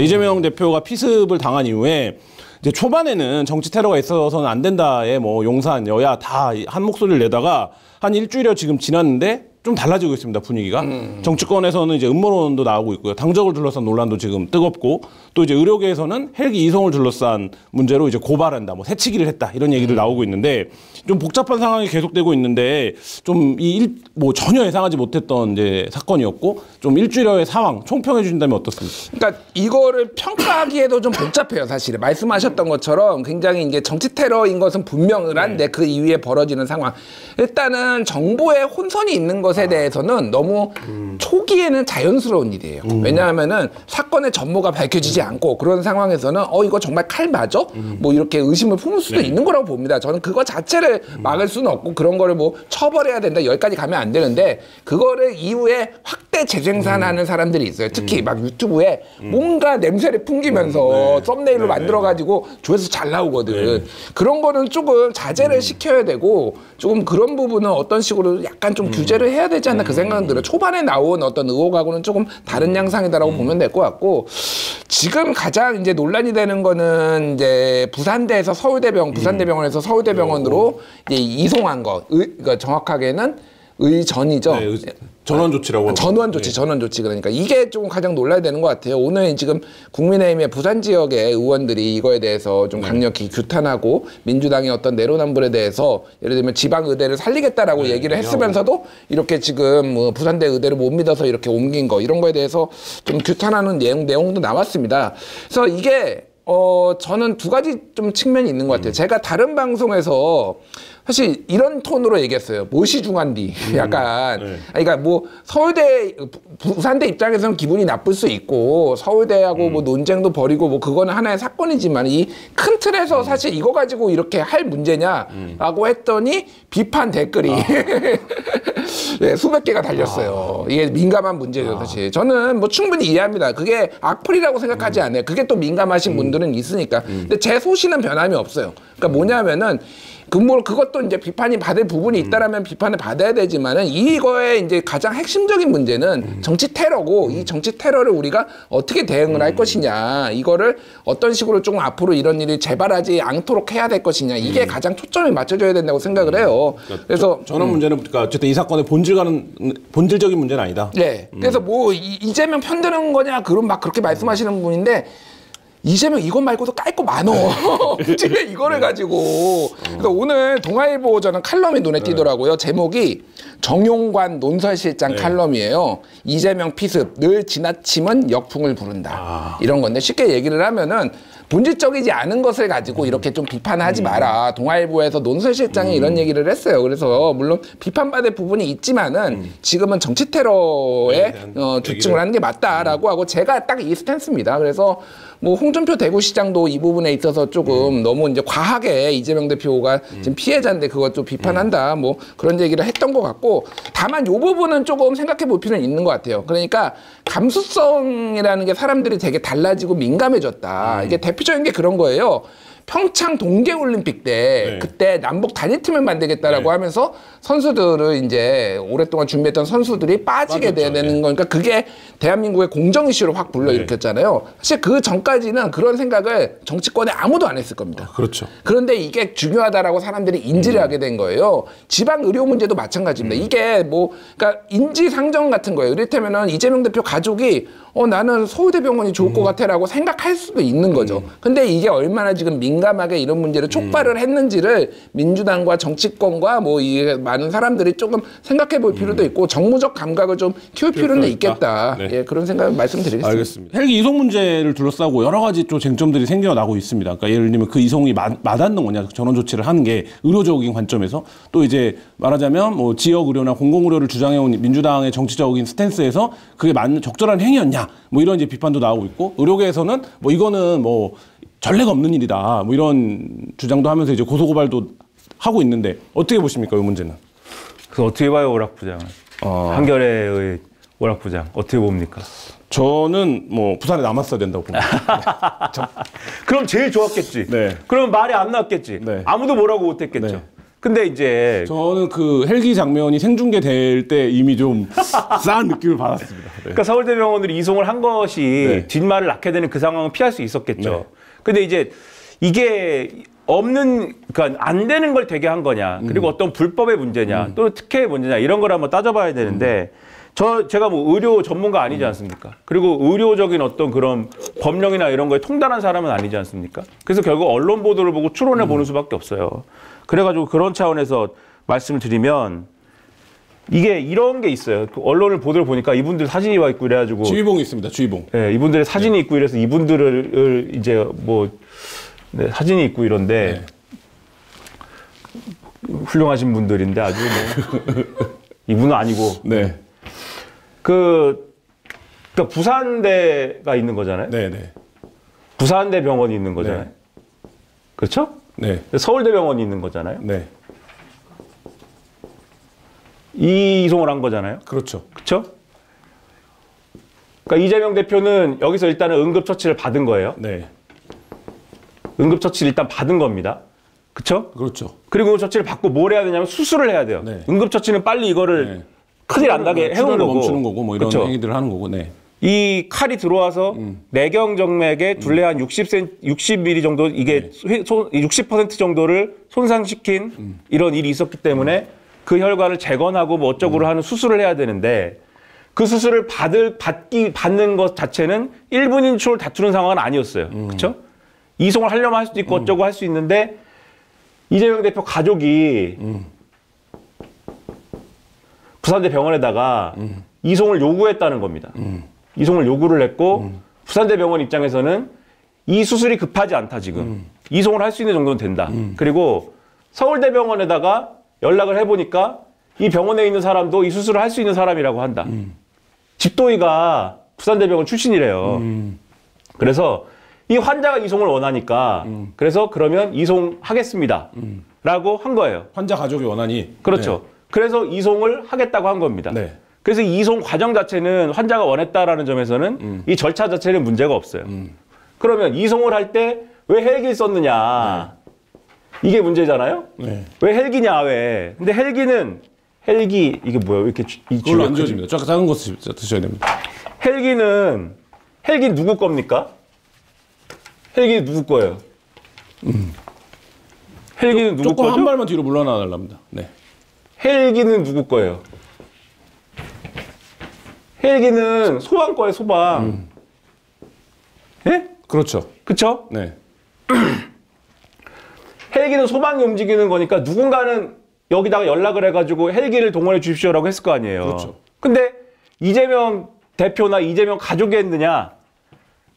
이재명 대표가 피습을 당한 이후에 이제 초반에는 정치 테러가 있어서는 안 된다에 뭐 용산, 여야 다 한 목소리를 내다가 한 일주일여 지금 지났는데 좀 달라지고 있습니다, 분위기가. 정치권에서는 이제 음모론도 나오고 있고요. 당적을 둘러싼 논란도 지금 뜨겁고, 또 이제 의료계에서는 헬기 이송을 둘러싼 문제로 이제 고발한다, 뭐 새치기를 했다, 이런 얘기를 나오고 있는데, 좀 복잡한 상황이 계속되고 있는데, 좀 뭐 전혀 예상하지 못했던 이제 사건이었고, 좀 일주일여의 상황 총평해 주신다면 어떻습니까? 그러니까 이거를 평가하기에도 좀 복잡해요, 사실은. 말씀하셨던 것처럼 굉장히 이제 정치 테러인 것은 분명을 한데 그 이후에 벌어지는 상황. 일단은 정보에 혼선이 있는 것에 대해서는 너무 초기에는 자연스러운 일이에요. 왜냐하면은 사건의 전모가 밝혀지지 않고 그런 상황에서는 이거 정말 칼 맞아? 뭐 이렇게 의심을 품을 수도 있는 거라고 봅니다. 저는 그거 자체를 막을 수는 없고 그런 거를 뭐 처벌해야 된다 여기까지 가면 안 되는데 그거를 이후에 확대 재생산하는 사람들이 있어요. 특히 막 유튜브에 뭔가 냄새를 풍기면서 썸네일로 만들어가지고 조회수 잘 나오거든. 그런 거는 조금 자제를 시켜야 되고 조금 그런 부분은 어떤 식으로 약간 좀 규제를 해야 되지 않나 그 생각은 들어요. 초반에 나온 어떤 의혹하고는 조금 다른 양상이다라고 보면 될 것 같고, 지금 가장 이제 논란이 되는 거는 이제 부산대에서 서울대병원, 부산대병원에서 서울대병원으로 이제 이송한 거, 그러니까 정확하게는 의전이죠. 네, 전원조치라고. 전원조치, 전원조치. 그러니까 이게 조금 가장 놀라야 되는 것 같아요. 오늘 지금 국민의힘의 부산 지역의 의원들이 이거에 대해서 좀 강력히 규탄하고 민주당의 어떤 내로남불에 대해서 예를 들면 지방의대를 살리겠다라고 얘기를 했으면서도 이렇게 지금 뭐 부산대 의대를 못 믿어서 이렇게 옮긴 거, 이런 거에 대해서 좀 규탄하는 내용도 나왔습니다. 그래서 이게 저는 두 가지 좀 측면이 있는 것 같아요. 제가 다른 방송에서 사실 이런 톤으로 얘기했어요. 무엇이 중한디? 약간. 그러니까 뭐 서울대, 부산대 입장에서는 기분이 나쁠 수 있고 서울대하고 뭐 논쟁도 벌이고 뭐 그거는 하나의 사건이지만 이 큰 틀에서 사실 이거 가지고 이렇게 할 문제냐라고 했더니 비판 댓글이 네, 수백 개가 달렸어요. 이게 민감한 문제죠, 사실. 저는 뭐 충분히 이해합니다. 그게 악플이라고 생각하지 않아요. 그게 또 민감하신 분들은 있으니까. 근데 제 소신은 변함이 없어요. 그러니까 뭐냐면은 그것도 이제 비판이 받을 부분이 있다라면 비판을 받아야 되지만은 이거의 이제 가장 핵심적인 문제는 정치 테러고 이 정치 테러를 우리가 어떻게 대응을 할 것이냐, 이거를 어떤 식으로 조금 앞으로 이런 일이 재발하지 않도록 해야 될 것이냐, 이게 가장 초점이 맞춰져야 된다고 생각을 해요. 그러니까 그래서 저런 문제는 그러니까 어쨌든 이 사건의 본질적인 문제는 아니다. 네. 그래서 뭐 이재명 편드는 거냐 그런 막 그렇게 말씀하시는 분인데. 이재명 이것 말고도 깔 거 많어. 굳이 왜 이거를 가지고. 그래서 오늘 동아일보 저는 칼럼이 눈에 띄더라고요. 제목이 정용관 논설실장 칼럼이에요. 이재명 피습, 늘 지나침은 역풍을 부른다. 이런 건데 쉽게 얘기를 하면은 본질적이지 않은 것을 가지고 이렇게 좀 비판하지 마라. 동아일보에서 논설실장이 이런 얘기를 했어요. 그래서 물론 비판받을 부분이 있지만은 지금은 정치 테러에 주춤을 하는 게 맞다라고 하고 제가 딱 이 스탠스입니다. 그래서 뭐 홍준표 대구시장도 이 부분에 있어서 조금 너무 이제 과하게 이재명 대표가 지금 피해자인데 그것 좀 비판한다. 뭐 그런 얘기를 했던 것 같고, 다만 이 부분은 조금 생각해 볼 필요는 있는 것 같아요. 그러니까 감수성이라는 게 사람들이 되게 달라지고 민감해졌다. 이게 대표적인 게 그런 거예요. 평창동계올림픽 때 그때 남북 단일팀을 만들겠다라고 하면서 선수들을 이제 오랫동안 준비했던 선수들이 빠지게 되는 거니까 그게 대한민국의 공정 이슈를 확 불러일으켰잖아요. 사실 그 전까지는 그런 생각을 정치권에 아무도 안 했을 겁니다. 그런데 이게 중요하다라고 사람들이 인지를 하게 된 거예요. 지방 의료 문제도 마찬가지입니다. 이게 뭐 그러니까 인지상정 같은 거예요. 이를테면은 이재명 대표 가족이 나는 서울대병원이 좋을 것 같아라고 생각할 수도 있는 거죠. 근데 이게 얼마나 지금 민감하게 이런 문제를 촉발을 했는지를 민주당과 정치권과 뭐 이 많은 사람들이 조금 생각해 볼 필요도 있고 정무적 감각을 좀 키울 필요는 있겠다. 예, 그런 생각을 말씀드리겠습니다. 알겠습니다. 헬기 이송 문제를 둘러싸고 여러 가지 또 쟁점들이 생겨나고 있습니다. 그러니까 예를 들면 그 이송이 맞았는 거냐, 전원 조치를 한 게 의료적인 관점에서, 또 이제 말하자면 뭐 지역 의료나 공공 의료를 주장해온 민주당의 정치적인 스탠스에서 그게 맞는 적절한 행위였냐, 뭐 이런 이제 비판도 나오고 있고, 의료계에서는 뭐 이거는 뭐 전례가 없는 일이다, 뭐 이런 주장도 하면서 이제 고소고발도 하고 있는데 어떻게 보십니까, 이 문제는? 그 어떻게 봐요, 오락부장? 한겨레의 오락부장 어떻게 봅니까? 저는 뭐 부산에 남았어야 된다고 봅니다. 그럼 제일 좋았겠지. 그럼 말이 안 나왔겠지. 아무도 뭐라고 못했겠죠. 근데 이제 저는 그 헬기 장면이 생중계될 때 이미 좀 싸한 느낌을 받았습니다. 그러니까 서울대병원으로 이송을 한 것이 진말을 낳게 되는 그 상황은 피할 수 있었겠죠. 근데 이제 이게 없는, 그러니까 안 되는 걸 되게 한 거냐, 그리고 어떤 불법의 문제냐, 또 특혜의 문제냐, 이런 걸 한번 따져봐야 되는데, 제가 뭐 의료 전문가 아니지 않습니까? 그리고 의료적인 어떤 그런 법령이나 이런 거에 통달한 사람은 아니지 않습니까? 그래서 결국 언론 보도를 보고 추론해 보는 수밖에 없어요. 그래가지고 그런 차원에서 말씀을 드리면, 이게 이런 게 있어요. 그 언론을 보도를 보니까 이분들 사진이 와 있고 이래가지고. 주의봉이 있습니다, 주의봉. 네, 이분들의 사진이 있고 이래서 이분들을 이제 뭐, 네, 사진이 있고 이런데, 훌륭하신 분들인데 아주 뭐, 이분은 아니고. 네. 그러니까 부산대가 있는 거잖아요. 네네. 부산대병원이 있는 거잖아요. 네. 그렇죠? 네. 서울대병원이 있는 거잖아요. 네. 이 이송을 한 거잖아요. 그렇죠. 그렇죠? 그러니까 이재명 대표는 여기서 일단은 응급처치를 받은 거예요. 네. 응급처치를 일단 받은 겁니다. 그렇죠? 그렇죠. 그리고 응급처치를 받고 뭘 해야 되냐면 수술을 해야 돼요. 네. 응급처치는 빨리 이거를 큰일 안 나게 해온 거고. 멈추는 거고 뭐 이런 행위들을 하는 거고. 네. 이 칼이 들어와서 내경정맥에 둘레 한 60mm 정도, 이게 60% 정도를 손상시킨 이런 일이 있었기 때문에 그 혈관을 재건하고 뭐 어쩌고로 하는 수술을 해야 되는데, 그 수술을 받는 것 자체는 1분 1초를 다투는 상황은 아니었어요. 그렇죠? 이송을 하려면 할 수도 있고 어쩌고 할 수 있는데, 이재명 대표 가족이 부산대 병원에다가 이송을 요구했다는 겁니다. 이송을 요구를 했고, 부산대 병원 입장에서는 이 수술이 급하지 않다, 지금. 이송을 할 수 있는 정도는 된다. 그리고 서울대 병원에다가 연락을 해보니까 이 병원에 있는 사람도 이 수술을 할 수 있는 사람이라고 한다. 집도의가 부산대 병원 출신이래요. 그래서 이 환자가 이송을 원하니까, 그래서 그러면 이송하겠습니다. 라고 한 거예요. 환자 가족이 원하니. 그렇죠. 네. 그래서 이송을 하겠다고 한 겁니다. 네. 그래서 이송 과정 자체는 환자가 원했다라는 점에서는 이 절차 자체는 문제가 없어요. 그러면 이송을 할 때 왜 헬기를 썼느냐. 이게 문제잖아요. 네. 왜 헬기냐, 왜. 근데 헬기는 이게 뭐야, 이렇게 이걸로 안 지워집니다. 쫙 작은 거 드셔야 됩니다. 헬기 누구 겁니까? 헬기는 누구 거예요? 헬기는 누구 거죠? 한 발만 뒤로 물러나달랍니다. 네. 헬기는 누구 거예요? 헬기는 소방 거예요, 소방. 예? 그렇죠. 그렇죠? 네. 헬기는 소방이 움직이는 거니까 누군가는 여기다가 연락을 해가지고 헬기를 동원해 주십시오라고 했을 거 아니에요. 그렇죠. 근데 이재명 대표나 이재명 가족이 했느냐?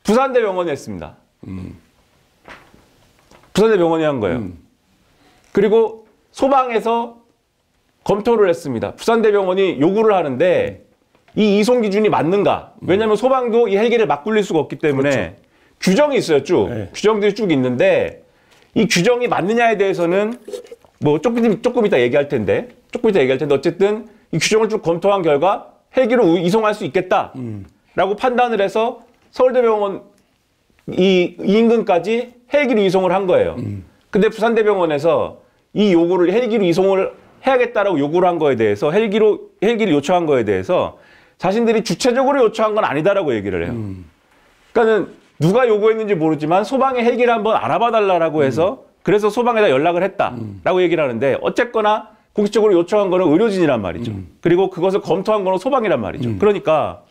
부산대병원이 했습니다. 부산대병원이 한 거예요. 그리고 소방에서 검토를 했습니다. 부산대병원이 요구를 하는데 이 이송 기준이 맞는가? 왜냐하면 소방도 이 헬기를 막 굴릴 수가 없기 때문에. 그렇죠. 규정이 있어요, 쭉. 네. 규정들이 쭉 있는데 이 규정이 맞느냐에 대해서는 뭐 조금 이따 얘기할 텐데, 어쨌든 이 규정을 쭉 검토한 결과 헬기로 이송할 수 있겠다라고 판단을 해서 서울대병원 이 인근까지 헬기로 이송을 한 거예요. 근데 부산대병원에서 이 요구를 헬기로 이송을 해야겠다라고 요구를 한 거에 대해서, 헬기를 요청한 거에 대해서 자신들이 주체적으로 요청한 건 아니다라고 얘기를 해요. 그러니까는 누가 요구했는지 모르지만 소방의 헬기를 한번 알아봐달라고 해서, 그래서 소방에다 연락을 했다라고 얘기를 하는데, 어쨌거나 공식적으로 요청한 거는 의료진이란 말이죠. 그리고 그것을 검토한 거는 소방이란 말이죠. 그러니까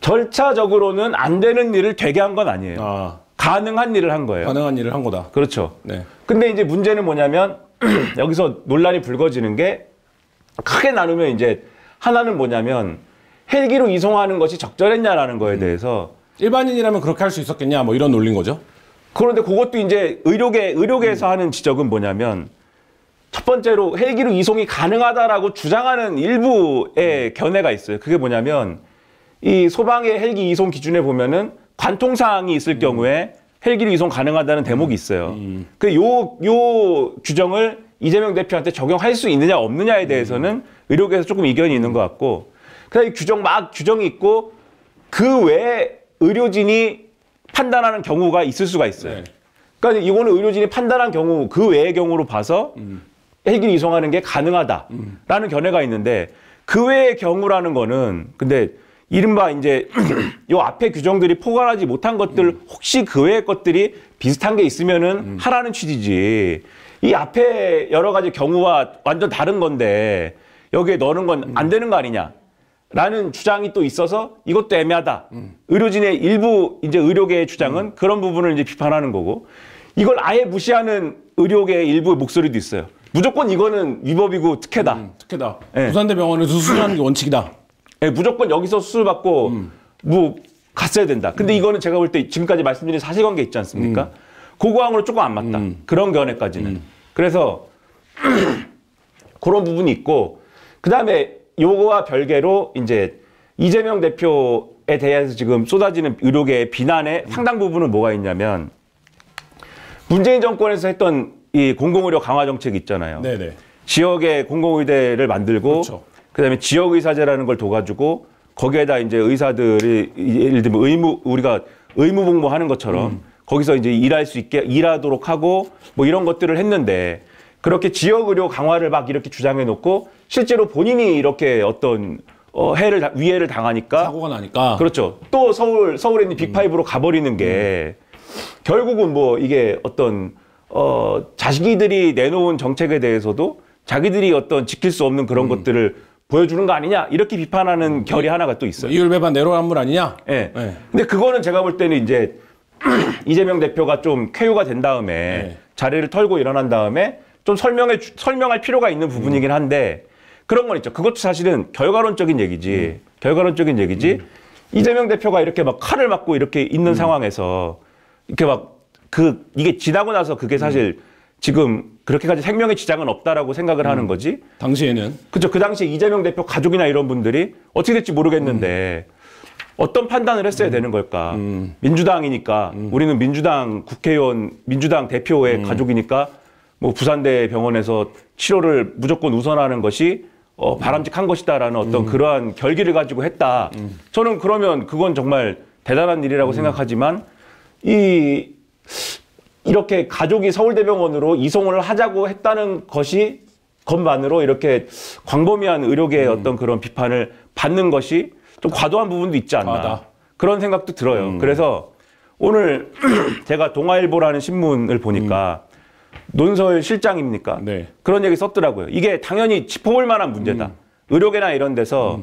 절차적으로는 안 되는 일을 되게 한 건 아니에요. 가능한 일을 한 거예요. 가능한 일을 한 거다. 그렇죠. 네. 근데 이제 문제는 뭐냐면 여기서 논란이 불거지는 게, 크게 나누면 이제 하나는 뭐냐면 헬기로 이송하는 것이 적절했냐라는 거에 대해서, 일반인이라면 그렇게 할 수 있었겠냐, 뭐 이런 논리인 거죠. 그런데 그것도 이제 의료계에서 하는 지적은 뭐냐면, 첫 번째로 헬기로 이송이 가능하다라고 주장하는 일부의 견해가 있어요. 그게 뭐냐면 이 소방의 헬기 이송 기준에 보면은 관통사항이 있을 경우에 헬기로 이송 가능하다는 대목이 있어요. 그 요 규정을 이재명 대표한테 적용할 수 있느냐 없느냐에 대해서는 의료계에서 조금 이견이 있는 것 같고, 그다음에 규정이 있고 그 외에 의료진이 판단하는 경우가 있을 수가 있어요. 네. 그러니까 이거는 의료진이 판단한 경우, 그 외의 경우로 봐서 헬기로 이송하는 게 가능하다라는 견해가 있는데, 그 외의 경우라는 거는, 근데 이른바 이제 요 앞에 규정들이 포괄하지 못한 것들 혹시 그 외의 것들이 비슷한 게 있으면은 하라는 취지지. 이 앞에 여러 가지 경우와 완전 다른 건데 여기에 넣는 건 안 되는 거 아니냐라는 주장이 또 있어서 이것도 애매하다. 의료진의 일부 이제 의료계의 주장은 그런 부분을 이제 비판하는 거고, 이걸 아예 무시하는 의료계의 일부의 목소리도 있어요. 무조건 이거는 위법이고 특혜다. 특혜다. 네. 부산대병원에서 수술하는 게 원칙이다. 네, 무조건 여기서 수술받고 뭐 갔어야 된다. 근데 이거는 제가 볼 때 지금까지 말씀드린 사실관계 있지 않습니까? 그거하고는 조금 안 맞다. 그런 견해까지는. 그래서 그런 부분이 있고, 그다음에 요거와 별개로 이제 이재명 대표에 대해서 지금 쏟아지는 의료계의 비난의 상당 부분은 뭐가 있냐면, 문재인 정권에서 했던 이 공공의료 강화 정책 있잖아요. 네네. 지역에 공공의대를 만들고, 그렇죠. 그다음에 지역의사제라는 걸 둬가지고 거기에다 이제 의사들이 예를 들면 우리가 의무 복무하는 것처럼 거기서 이제 일할 수 있게 일하도록 하고 뭐 이런 것들을 했는데, 그렇게 지역의료 강화를 막 이렇게 주장해 놓고 실제로 본인이 이렇게 어떤 위해를 당하니까 사고가 나니까, 그렇죠. 또 서울에 있는 빅5로 가버리는 게 결국은 뭐 이게 어떤 자식이들이 내놓은 정책에 대해서도 자기들이 어떤 지킬 수 없는 그런 것들을 보여주는 거 아니냐 이렇게 비판하는 결이 하나가 또 있어요. 이율배반 내로남불 아니냐? 예. 네. 네. 근데 그거는 제가 볼 때는 이제 이재명 대표가 좀 쾌유가 된 다음에 자리를 털고 일어난 다음에 좀 설명할 필요가 있는 부분이긴 한데, 그런 건 있죠. 그것도 사실은 결과론적인 얘기지. 결과론적인 얘기지. 이재명 대표가 이렇게 막 칼을 맞고 이렇게 있는 상황에서 이렇게 막 이게 지나고 나서 그게 사실 지금 그렇게까지 생명의 지장은 없다라고 생각을 하는 거지. 당시에는. 그렇죠. 그 당시에 이재명 대표 가족이나 이런 분들이 어떻게 될지 모르겠는데 어떤 판단을 했어야 되는 걸까. 민주당이니까 우리는 민주당 국회의원, 민주당 대표의 가족이니까 뭐 부산대병원에서 치료를 무조건 우선하는 것이 바람직한 것이다라는 어떤 그러한 결기를 가지고 했다. 저는 그러면 그건 정말 대단한 일이라고 생각하지만, 이렇게 가족이 서울대병원으로 이송을 하자고 했다는 것만으로 이렇게 광범위한 의료계의 어떤 그런 비판을 받는 것이 좀 과도한 부분도 있지 않나. 그런 생각도 들어요. 그래서 오늘 제가 동아일보라는 신문을 보니까 논설 실장입니까? 네. 그런 얘기 썼더라고요. 이게 당연히 짚어볼 만한 문제다. 의료계나 이런 데서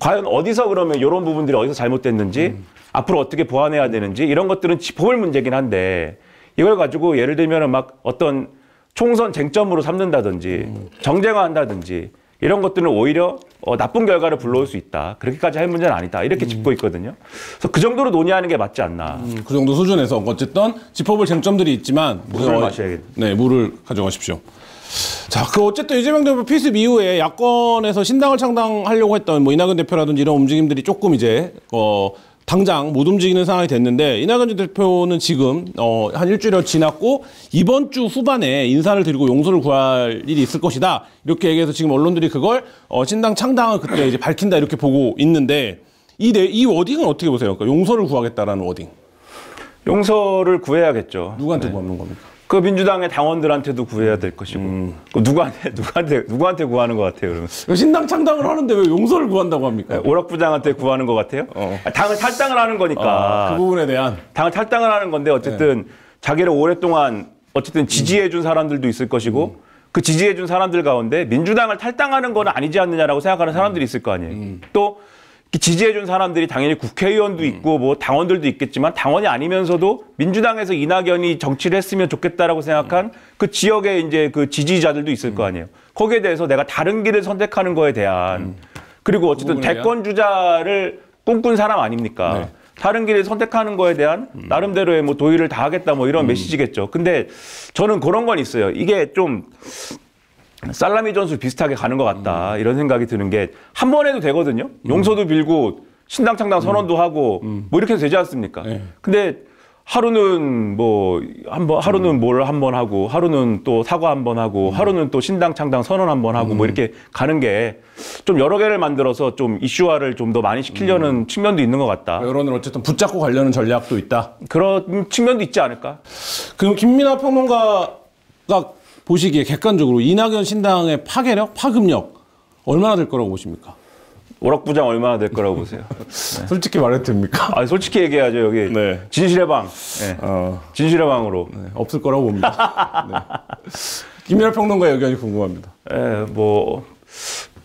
과연 어디서 그러면 이런 부분들이 어디서 잘못됐는지 앞으로 어떻게 보완해야 되는지 이런 것들은 짚어볼 문제긴 한데, 이걸 가지고 예를 들면 막 어떤 총선 쟁점으로 삼는다든지 정쟁화한다든지 이런 것들은 오히려 나쁜 결과를 불러올 수 있다. 그렇게까지 할 문제는 아니다. 이렇게 짚고 있거든요. 그래서 그 정도로 논의하는 게 맞지 않나. 그 정도 수준에서 어쨌든 짚어볼 쟁점들이 있지만 물을 마셔야겠네. 네, 물을 가져가십시오. 자, 그 어쨌든 이재명 대표 피습 이후에 야권에서 신당을 창당하려고 했던 뭐 이낙연 대표라든지 이런 움직임들이 조금 이제 당장 못 움직이는 상황이 됐는데, 이낙연 대표는 지금 한 일주일여 지났고 이번 주 후반에 인사를 드리고 용서를 구할 일이 있을 것이다 이렇게 얘기해서 지금 언론들이 그걸 신당 창당을 그때 이제 밝힌다 이렇게 보고 있는데, 이 워딩은 어떻게 보세요? 그러니까 용서를 구하겠다라는 워딩. 용서를 구해야겠죠. 누구한테 구하는 겁니까? 그 민주당의 당원들한테도 구해야 될 것이고 누구한테 구하는 것 같아요? 그러면 신당 창당을 하는데 왜 용서를 구한다고 합니까? 오락부장한테 구하는 것 같아요? 당을 탈당을 하는 거니까. 그 부분에 대한 당을 탈당을 하는 건데 어쨌든 자기를 오랫동안 어쨌든 지지해준 사람들도 있을 것이고 그 지지해준 사람들 가운데 민주당을 탈당하는 건 아니지 않느냐라고 생각하는 사람들이 있을 거 아니에요. 또 지지해준 사람들이 당연히 국회의원도 있고 뭐 당원들도 있겠지만 당원이 아니면서도 민주당에서 이낙연이 정치를 했으면 좋겠다라고 생각한 그 지역의 이제 그 지지자들도 있을 거 아니에요. 거기에 대해서 내가 다른 길을 선택하는 거에 대한 그리고 어쨌든 대권 주자를 꿈꾼 사람 아닙니까? 네. 다른 길을 선택하는 거에 대한 나름대로의 뭐 도의를 다하겠다 뭐 이런 메시지겠죠. 근데 저는 그런 건 있어요. 이게 좀 살라미 전술 비슷하게 가는 것 같다. 이런 생각이 드는 게, 한 번 해도 되거든요. 용서도 빌고 신당 창당 선언도 하고 뭐 이렇게 해도 되지 않습니까? 네. 근데 하루는 뭐 한번 하루는 뭘 한 번 하고 하루는 또 사과 한 번 하고 하루는 또 신당 창당 선언 한 번 하고 뭐 이렇게 가는 게 좀 여러 개를 만들어서 좀 이슈화를 좀 더 많이 시키려는 측면도 있는 것 같다. 여론을 어쨌든 붙잡고 가려는 전략도 있다. 그런 측면도 있지 않을까? 그럼 김민하 평론가가 보시기에 객관적으로 이낙연 신당의 파괴력, 파급력 얼마나 될 거라고 보십니까? 오락부장 얼마나 될 거라고 보세요? 네. 솔직히 말해도 됩니까? 아, 솔직히 얘기하죠. 여기 네. 진실의 방, 네. 진실의 방으로 네. 없을 거라고 봅니다. 네. 김민하 평론가의 의견이 궁금합니다. 네, 뭐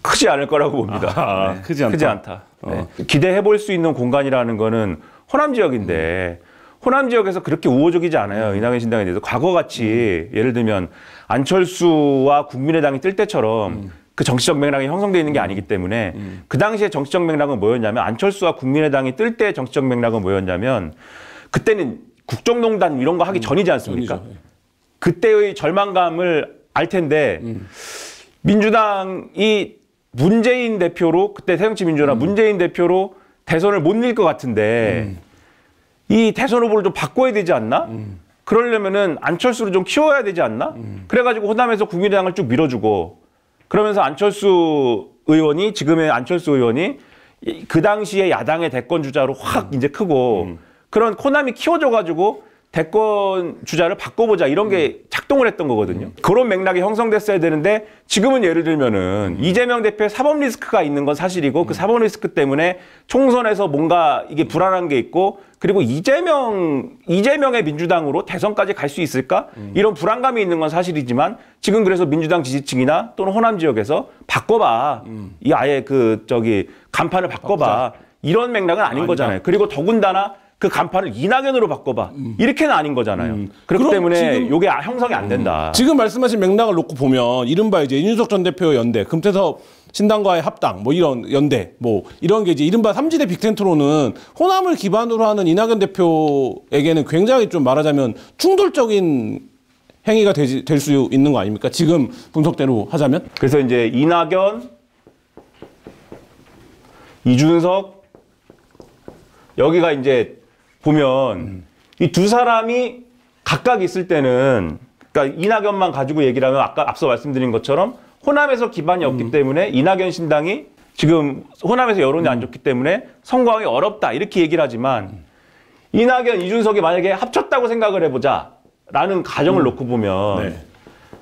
크지 않을 거라고 봅니다. 아, 네. 크지 않다. 네. 기대해 볼 수 있는 공간이라는 거는 호남 지역인데 호남 지역에서 그렇게 우호적이지 않아요. 이낙연 신당에 대해서 과거같이 예를 들면 안철수와 국민의당이 뜰 때처럼 그 정치적 맥락이 형성되어 있는 게 아니기 때문에 그 당시에 정치적 맥락은 뭐였냐면 안철수와 국민의당이 뜰 때 정치적 맥락은 뭐였냐면 그때는 국정농단 이런 거 하기 전이지 않습니까? 전이죠. 그때의 절망감을 알 텐데 민주당이 문재인 대표로 그때 새정치민주연합 문재인 대표로 대선을 못 이길 것 같은데 이 대선 후보를 좀 바꿔야 되지 않나? 그러려면은 안철수를 좀 키워야 되지 않나? 그래가지고 호남에서 국민의당을 쭉 밀어주고 그러면서 지금의 안철수 의원이 그 당시에 야당의 대권 주자로 확 이제 크고 그런 호남이 키워져가지고 대권 주자를 바꿔보자 이런 게 작동을 했던 거거든요. 그런 맥락이 형성됐어야 되는데 지금은 예를 들면은 이재명 대표의 사법 리스크가 있는 건 사실이고 그 사법 리스크 때문에 총선에서 뭔가 이게 불안한 게 있고 그리고 이재명의 민주당으로 대선까지 갈 수 있을까? 이런 불안감이 있는 건 사실이지만 지금 그래서 민주당 지지층이나 또는 호남 지역에서 바꿔봐. 이 아예 간판을 바꿔봐. 이런 맥락은 아닌 거잖아요. 그리고 더군다나 그 간판을 이낙연으로 바꿔봐. 이렇게는 아닌 거잖아요. 그렇기 때문에 이게 형성이 안 된다. 지금 말씀하신 맥락을 놓고 보면 이른바 이제 이준석 전 대표 연대, 금태섭 신당과의 합당, 뭐 이런 연대, 뭐 이런 게 이제 이른바 3지대 빅텐트로는 호남을 기반으로 하는 이낙연 대표에게는 굉장히 좀 말하자면 충돌적인 행위가 될 수 있는 거 아닙니까? 지금 분석대로 하자면? 그래서 이제 이낙연, 이준석, 여기가 이제 보면 이 두 사람이 각각 있을 때는 그러니까 이낙연만 가지고 얘기를 하면 아까 앞서 말씀드린 것처럼 호남에서 기반이 없기 때문에 이낙연 신당이 지금 호남에서 여론이 안 좋기 때문에 선거하기 어렵다 이렇게 얘기를 하지만 이낙연, 이준석이 만약에 합쳤다고 생각을 해보자라는 가정을 놓고 보면 네.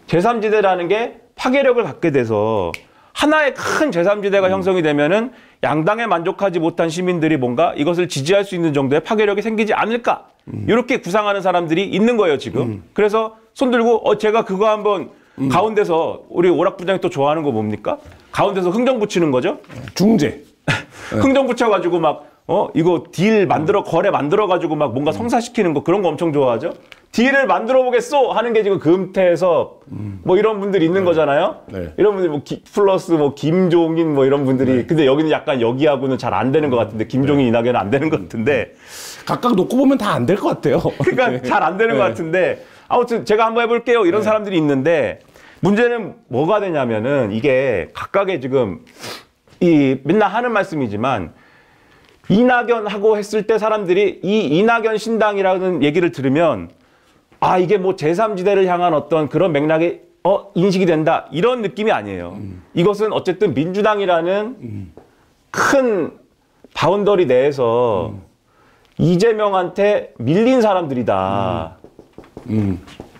제3지대라는 게 파괴력을 갖게 돼서 하나의 큰 제3지대가 형성이 되면은 양당에 만족하지 못한 시민들이 뭔가 이것을 지지할 수 있는 정도의 파괴력이 생기지 않을까 이렇게 구상하는 사람들이 있는 거예요 지금. 그래서 손 들고 제가 그거 한번 가운데서 우리 오락부장이 또 좋아하는 거 뭡니까? 가운데서 흥정 붙이는 거죠? 중재. 흥정 붙여가지고 막 이거 딜 만들어 거래 만들어가지고 막 뭔가 성사시키는 거 그런 거 엄청 좋아하죠? 딜을 만들어 보겠소 하는 게 지금 금태섭 뭐 이런 분들이 있는 거잖아요. 네. 이런 분들 플러스 김종인 이런 분들이 근데 여기는 약간 여기하고는 잘 안 되는 것 같은데 김종인 이낙연은 안 되는 것 같은데 각각 놓고 보면 다 안 될 것 같아요. 그러니까 네. 잘 안 되는 것 같은데 아무튼 제가 한번 해볼게요 이런 사람들이 있는데 문제는 뭐가 되냐면은 이게 각각의 지금 맨날 하는 말씀이지만 이낙연하고 했을 때 사람들이 이 이낙연 신당이라는 얘기를 들으면 아 이게 제3지대를 향한 어떤 그런 맥락이 인식이 된다 이런 느낌이 아니에요. 이것은 어쨌든 민주당이라는 큰 바운더리 내에서 이재명한테 밀린 사람들이다.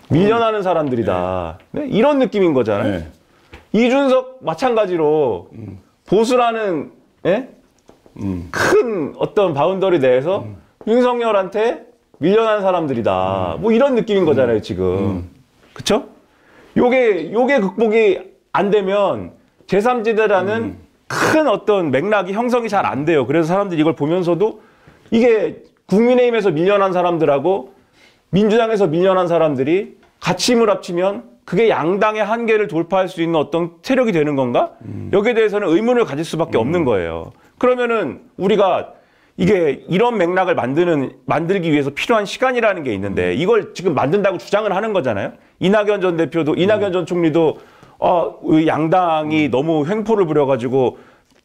밀려나는 사람들이다. 네. 이런 느낌인 거잖아요. 네. 이준석 마찬가지로 보수라는 큰 어떤 바운더리 내에서 윤석열한테 밀려난 사람들이다. 이런 느낌인 거잖아요, 지금. 그쵸? 요게 극복이 안 되면 제3지대라는 큰 어떤 맥락이 형성이 잘 안 돼요. 그래서 사람들이 이걸 보면서도 이게 국민의힘에서 밀려난 사람들하고 민주당에서 밀려난 사람들이 같이 힘을 합치면 그게 양당의 한계를 돌파할 수 있는 어떤 세력이 되는 건가? 여기에 대해서는 의문을 가질 수밖에 없는 거예요. 그러면은 우리가 이게 이런 맥락을 만들기 위해서 필요한 시간이라는 게 있는데 이걸 지금 만든다고 주장을 하는 거잖아요. 이낙연 전 대표도 이낙연 전 총리도 양당이 너무 횡포를 부려가지고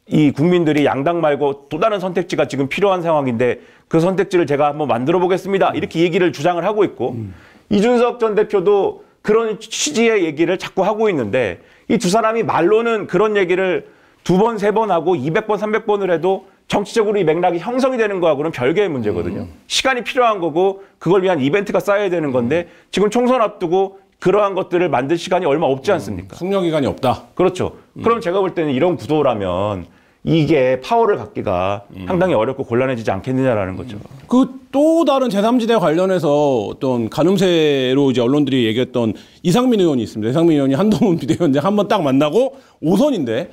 이 국민들이 양당 말고 또 다른 선택지가 지금 필요한 상황인데 그 선택지를 제가 한번 만들어 보겠습니다. 이렇게 얘기를 주장을 하고 있고 이준석 전 대표도 그런 취지의 얘기를 자꾸 하고 있는데 이 두 사람이 말로는 그런 얘기를 2번, 3번 하고 200번, 300번을 해도 정치적으로 이 맥락이 형성이 되는 거하고는 별개의 문제거든요. 시간이 필요한 거고 그걸 위한 이벤트가 쌓여야 되는 건데 지금 총선 앞두고 그러한 것들을 만들 시간이 얼마 없지 않습니까? 숙려 기간이 없다. 그렇죠. 그럼 제가 볼 때는 이런 구도라면 이게 파워를 갖기가 상당히 어렵고 곤란해지지 않겠느냐라는 거죠. 그 또 다른 제3지대 관련해서 어떤 가늠새로 이제 언론들이 얘기했던 이상민 의원이 있습니다. 이상민 의원이 한동훈 비대위원장 한번 딱 만나고 5선인데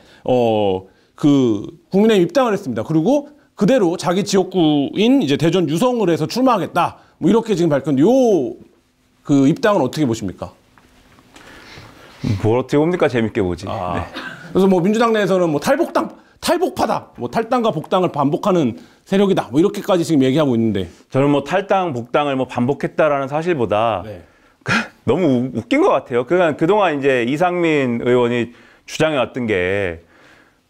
그 국민의힘 입당을 했습니다. 그리고 그대로 자기 지역구인 이제 대전 유성을 해서 출마하겠다. 뭐 이렇게 지금 밝혔는데 요 그 입당은 어떻게 보십니까? 뭘 어떻게 봅니까? 재밌게 보지. 아. 네. 그래서 뭐 민주당 내에서는 뭐 탈북파다. 뭐 탈당과 복당을 반복하는 세력이다. 뭐 이렇게까지 지금 얘기하고 있는데. 저는 뭐 탈당, 복당을 뭐 반복했다라는 사실보다 네. 너무 웃긴 것 같아요. 그동안 이제 이상민 의원이 주장해왔던 게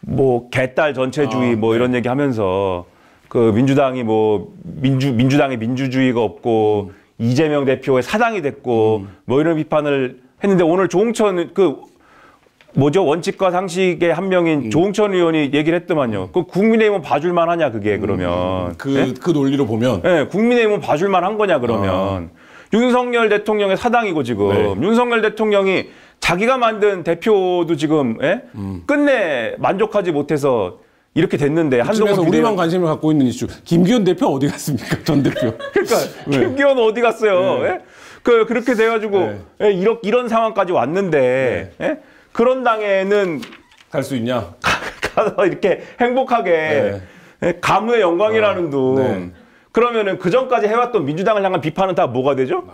뭐 개딸 전체주의 뭐 이런 얘기 하면서 그 민주당이 뭐 민주당의 민주주의가 없고 이재명 대표의 사당이 됐고 뭐 이런 비판을 했는데 오늘 조홍천 그 뭐죠? 원칙과 상식의 한 명인 조홍천 의원이 얘기를 했더만요. 그 국민의힘은 봐줄만 하냐 그게 그러면. 네? 그 논리로 보면. 네, 국민의힘은 봐줄만 한 거냐 그러면. 윤석열 대통령의 사당이고 지금. 네. 윤석열 대통령이 자기가 만든 대표도 지금 예? 끝내 만족하지 못해서 이렇게 됐는데 한동훈 비대위원장 우리만 관심을 갖고 있는 이슈. 김기현 대표 어디 갔습니까? 전 대표. 그러니까 네. 김기현 어디 갔어요? 네. 예? 그렇게 돼가지고 네. 예? 이런 상황까지 왔는데 네. 예? 그런 당에는 갈 수 있냐? 가서 이렇게 행복하게 네. 예? 가문의 영광이라는 둥. 네. 그러면은 그 전까지 해왔던 민주당을 향한 비판은 다 뭐가 되죠?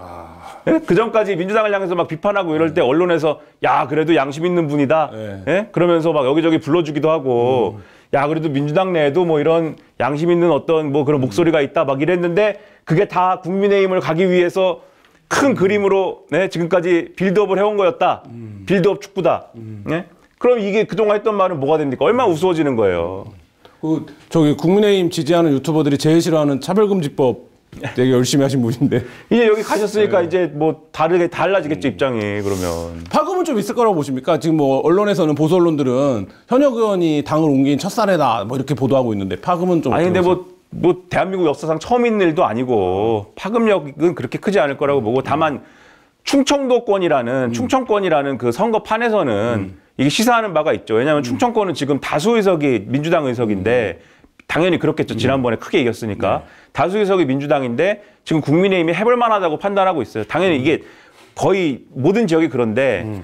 예? 그 전까지 민주당을 향해서 막 비판하고 이럴 때 언론에서 야 그래도 양심 있는 분이다 예? 그러면서 막 여기저기 불러주기도 하고 야 그래도 민주당 내에도 뭐 이런 양심 있는 어떤 뭐 그런 목소리가 있다 막 이랬는데 그게 다 국민의힘을 가기 위해서 큰 그림으로 예? 지금까지 빌드업을 해온 거였다 빌드업 축구다 예? 그럼 이게 그동안 했던 말은 뭐가 됩니까? 얼마나 우스워지는 거예요. 저기 국민의힘 지지하는 유튜버들이 제일 싫어하는 차별금지법 되게 열심히 하신 분인데 이제 여기 가셨으니까 네. 이제 뭐 다르게 달라지겠죠 입장이 그러면 파급은 좀 있을 거라고 보십니까? 지금 뭐 언론에서는 보수 언론들은 현역 의원이 당을 옮긴 첫 사례다 뭐 이렇게 보도하고 있는데 파급은 좀 아니 근데 뭐 대한민국 역사상 처음 있는 일도 아니고 파급력은 그렇게 크지 않을 거라고 보고 다만 충청권이라는 그 선거판에서는 이게 시사하는 바가 있죠. 왜냐하면 충청권은 지금 다수 의석이 민주당 의석인데 당연히 그렇겠죠. 지난번에 크게 이겼으니까. 다수 의석이 민주당인데 지금 국민의힘이 해볼 만하다고 판단하고 있어요. 당연히 이게 거의 모든 지역이 그런데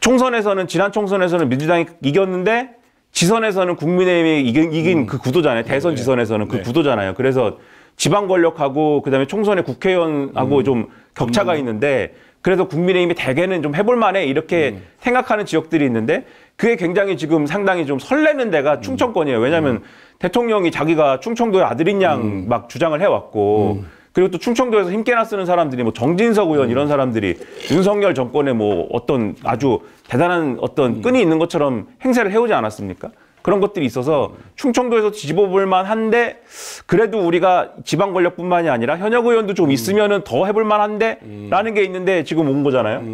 지난 총선에서는 민주당이 이겼는데 지선에서는 국민의힘이 이긴 그 구도잖아요. 대선 네. 지선에서는 그 네. 구도잖아요. 그래서 지방 권력하고 그다음에 총선의 국회의원하고 좀 격차가 있는데 그래서 국민의힘이 대개는 좀 해볼 만해 이렇게 생각하는 지역들이 있는데 그게 굉장히 지금 상당히 좀 설레는 데가 충청권이에요. 왜냐하면 대통령이 자기가 충청도의 아들인 양 막 주장을 해왔고 그리고 또 충청도에서 힘께나 쓰는 사람들이 뭐 정진석 의원 이런 사람들이 윤석열 정권에 뭐 어떤 아주 대단한 어떤 끈이 있는 것처럼 행세를 해오지 않았습니까? 그런 것들이 있어서 충청도에서 뒤집어볼 만한데 그래도 우리가 지방 권력뿐만이 아니라 현역 의원도 좀 있으면은 더 해볼 만한데 라는 게 있는데 지금 온 거잖아요.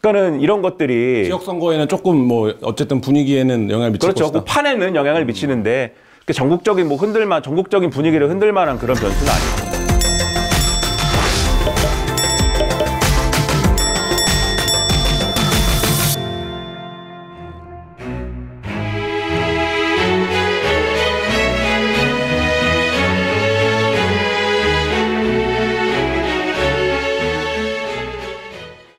그러니까는 이런 것들이 지역 선거에는 조금 뭐 어쨌든 분위기에는 영향을 미칠 것이다. 그렇죠. 그 판에는 영향을 미치는데 전국적인 분위기를 흔들 만한 그런 변수는 아니에요.